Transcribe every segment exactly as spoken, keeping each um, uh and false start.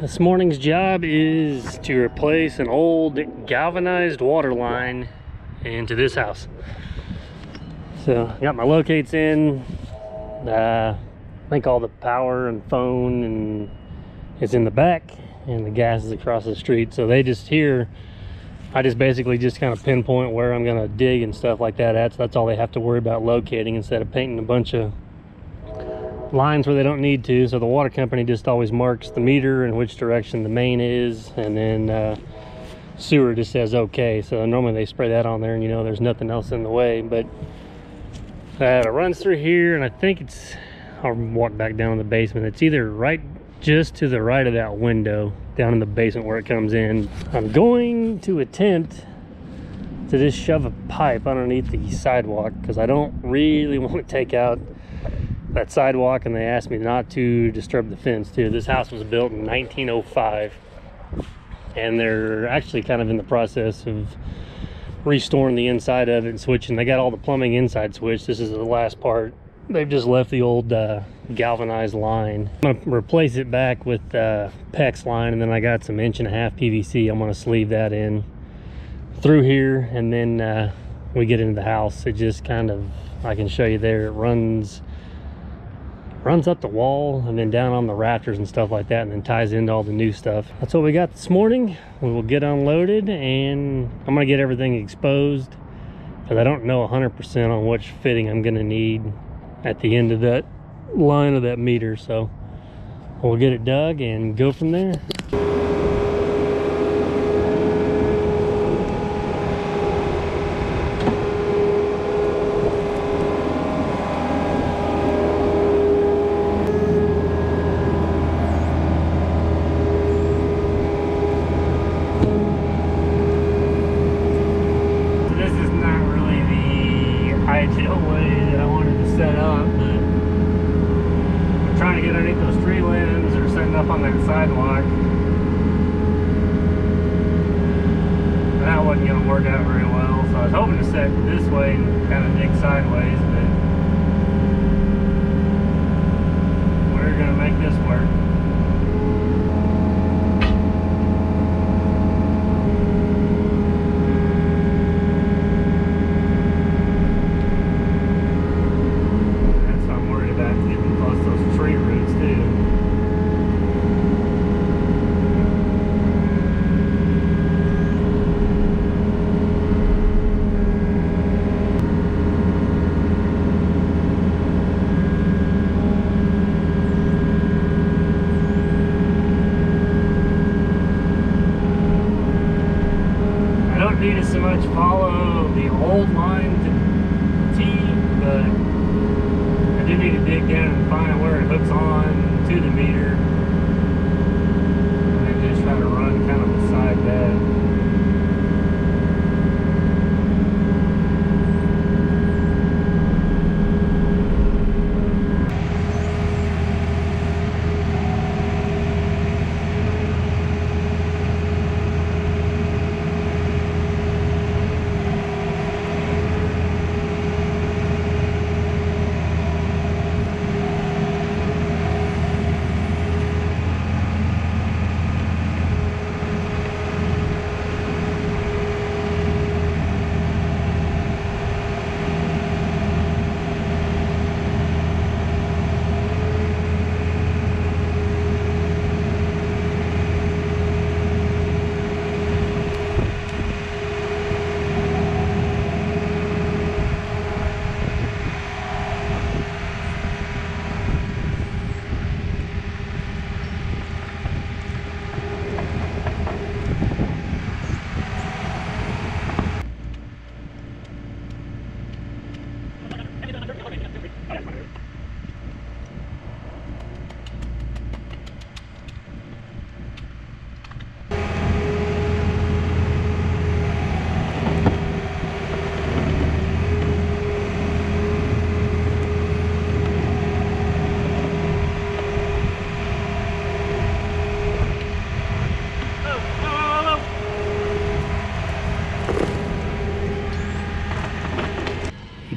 This morning's job is to replace an old galvanized water line into this house. So I got my locates in. Uh, I think all the power and phone and is in the back, and the gas is across the street. So they just here, I just basically just kind of pinpoint where I'm gonna dig and stuff like that at. So that's all they have to worry about locating, instead of painting a bunch of lines where they don't need to. So the water company just always marks the meter and which direction the main is, and then uh, sewer just says okay. So normally they spray that on there, and you know there's nothing else in the way. But uh, it runs through here, and I think it's, I'll walk back down in the basement. It's either right just to the right of that window down in the basement where it comes in. I'm going to attempt to just shove a pipe underneath the sidewalk, because I don't really want to take out that sidewalk, and they asked me not to disturb the fence too. This house was built in nineteen oh five, and they're actually kind of in the process of restoring the inside of it and switching. They got all the plumbing inside switched. This is the last part. They've just left the old uh, galvanized line. I'm gonna replace it back with uh, PEX line, and then I got some inch and a half P V C. I'm gonna sleeve that in through here, and then uh, we get into the house. It just kind of, I can show you there, it runs runs up the wall and then down on the rafters and stuff like that, and then ties into all the new stuff. That's what we got this morning. We will get unloaded, and I'm gonna get everything exposed, because I don't know one hundred percent on which fitting I'm gonna need at the end of that line of that meter. So we'll get it dug and go from there.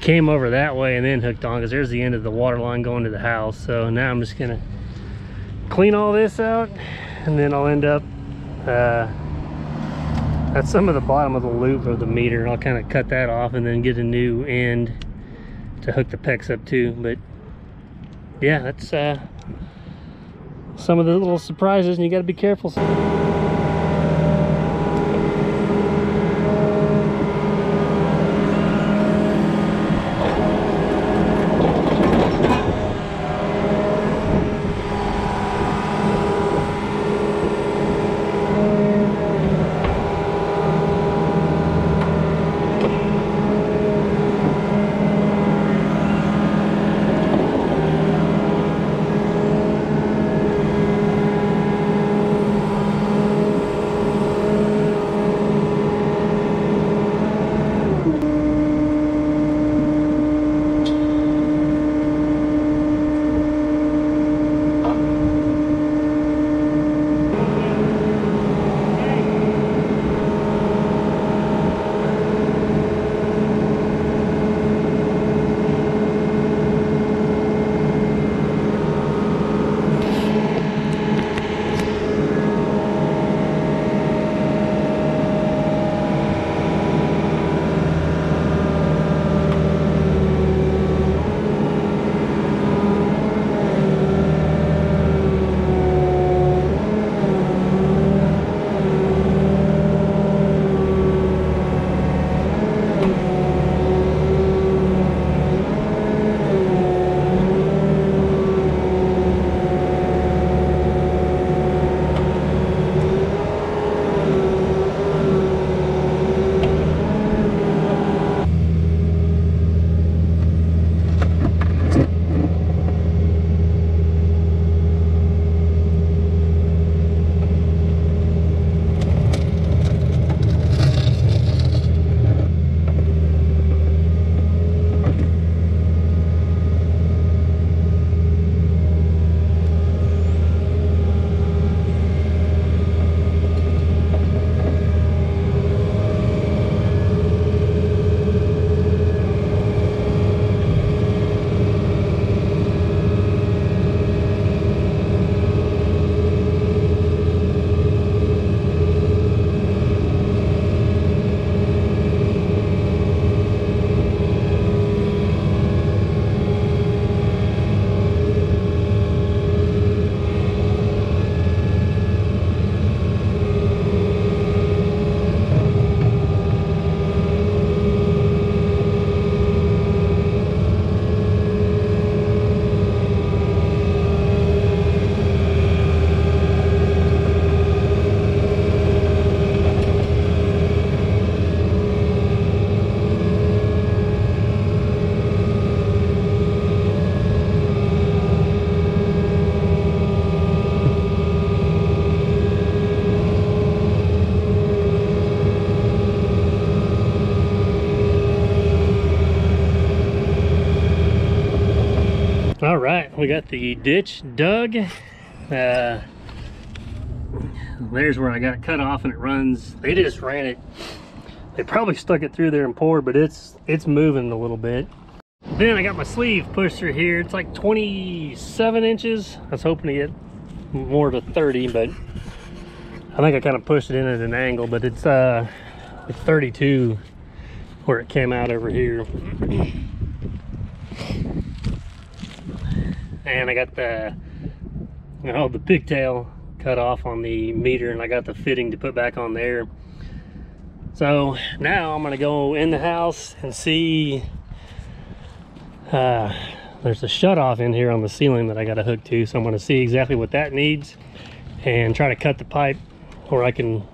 Came over that way and then hooked on, because there's the end of the water line going to the house. So now I'm just gonna clean all this out, and then I'll end up uh, at some of the bottom of the loop of the meter. I'll kind of cut that off and then get a new end to hook the PEX up to. But yeah, that's uh, some of the little surprises, and you got to be careful. All right, we got the ditch dug. Uh, there's where I got it cut off, and it runs. They just ran it. They probably stuck it through there and poured, but it's it's moving a little bit. Then I got my sleeve pushed through here. It's like twenty-seven inches. I was hoping to get more to thirty, but I think I kind of pushed it in at an angle. But it's uh, like thirty-two where it came out over here. And I got the, you know, the pigtail cut off on the meter, and I got the fitting to put back on there. So now I'm gonna go in the house and see, uh, there's a shutoff in here on the ceiling that I gotta hook to. So I'm gonna see exactly what that needs and try to cut the pipe, or I can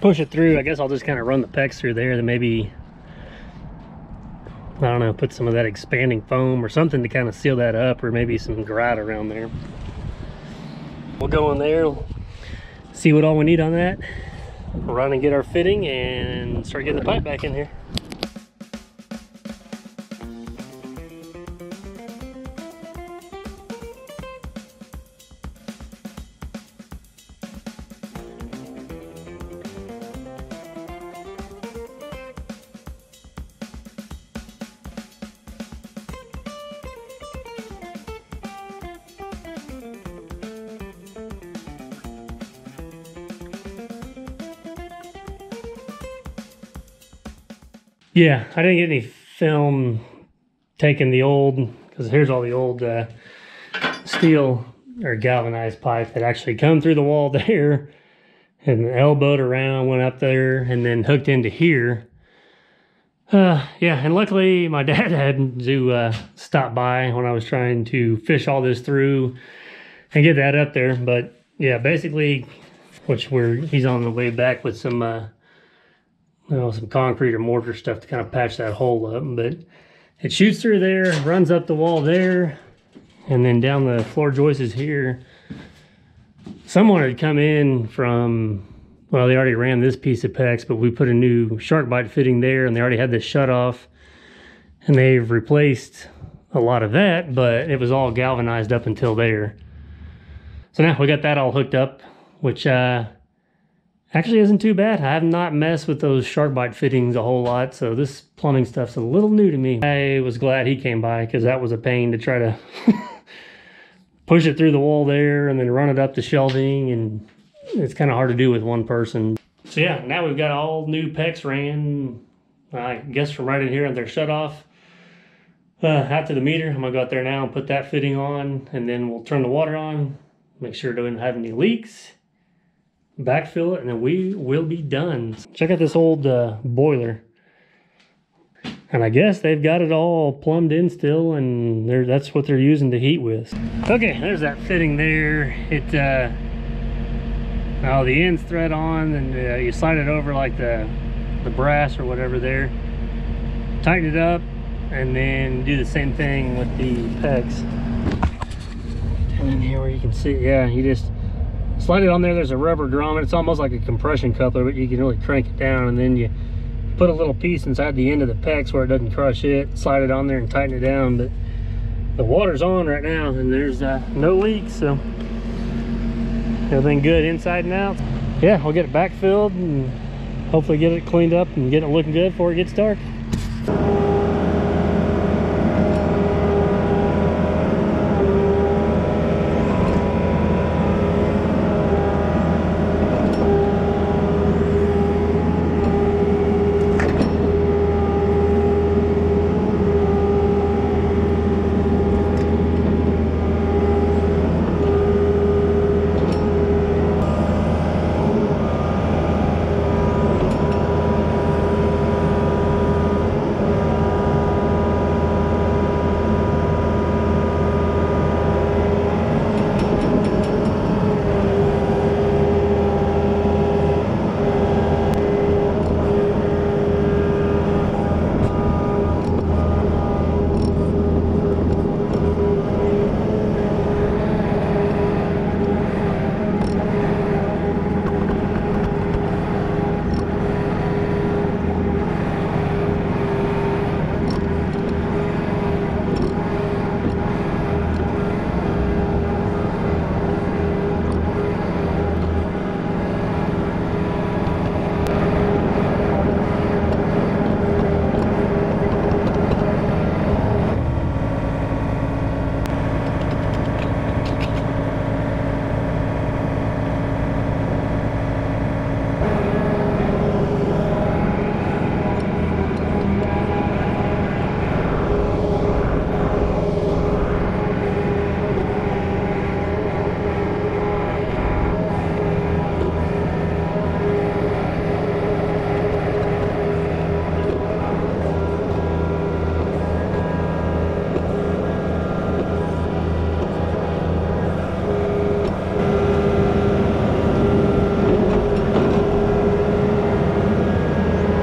push it through. I guess I'll just kind of run the PEX through there, then maybe, I don't know, put some of that expanding foam or something to kind of seal that up, or maybe some grout around there. We'll go in there, see what all we need on that, run and get our fitting, and start getting the pipe back in here. Yeah, I didn't get any film taking the old, because here's all the old uh, steel or galvanized pipe that actually come through the wall there and elbowed around, went up there, and then hooked into here. Uh, yeah, and luckily my dad had to uh, stop by when I was trying to fish all this through and get that up there. But yeah, basically, which we're, he's on the way back with some, uh, you know, some concrete or mortar stuff to kind of patch that hole up. But it shoots through there, runs up the wall there, and then down the floor joists is here. Someone had come in from, well, they already ran this piece of PEX, but we put a new Sharkbite fitting there, and they already had this shut off, and they've replaced a lot of that, but it was all galvanized up until there. So now we got that all hooked up, which uh, actually isn't too bad. I have not messed with those Sharkbite fittings a whole lot, so this plumbing stuff's a little new to me. I was glad he came by, because that was a pain to try to push it through the wall there and then run it up the shelving, and it's kind of hard to do with one person. So yeah, now we've got all new PEX ran, I guess, from right in here, and they're shut off uh, out to the meter. I'm gonna go out there now and put that fitting on, and then we'll turn the water on, make sure it doesn't have any leaks, backfill it, and then we will be done. Check out this old uh, boiler. And I guess they've got it all plumbed in still, and they're, that's what they're using to heat with. Okay, there's that fitting there. It, uh, oh, the end's thread on, and uh, you slide it over like the, the brass or whatever there. Tighten it up, and then do the same thing with the PEX. And then here where you can see, yeah, you just slide it on there. There's a rubber drum, and it's almost like a compression coupler, but you can really crank it down, and then you put a little piece inside the end of the PEX where it doesn't crush it, slide it on there and tighten it down. But the water's on right now, and there's uh, no leaks, so everything good inside and out. Yeah, we'll get it backfilled and hopefully get it cleaned up and get it looking good before it gets dark.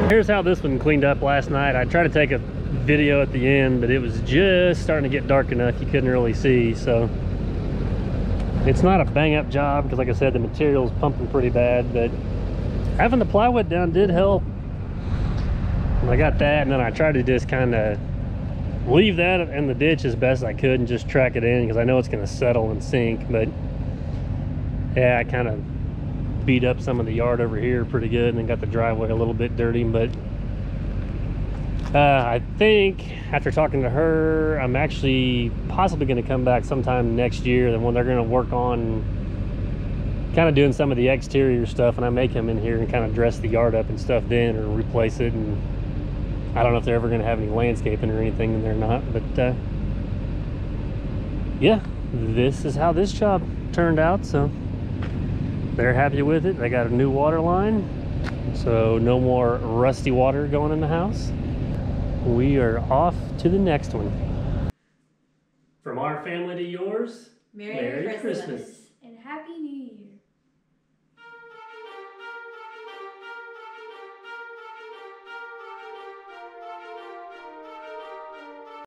Here's how this one cleaned up last night. I tried to take a video at the end, but it was just starting to get dark enough you couldn't really see. So it's not a bang up job, because like I said, the material's pumping pretty bad, but having the plywood down did help. And I got that, and then I tried to just kind of leave that in the ditch as best I could and just track it in, because I know it's going to settle and sink. But yeah, I kind of beat up some of the yard over here pretty good, and then got the driveway a little bit dirty. But uh, I think after talking to her, I'm actually possibly going to come back sometime next year, then when they're going to work on kind of doing some of the exterior stuff, and I may come in here and kind of dress the yard up and stuff then, or replace it and I don't know if they're ever going to have any landscaping or anything, and they're not, but uh, yeah, this is how this job turned out. So they're happy with it. They got a new water line, so no more rusty water going in the house. We are off to the next one. From our family to yours, Merry, Merry Christmas. Christmas.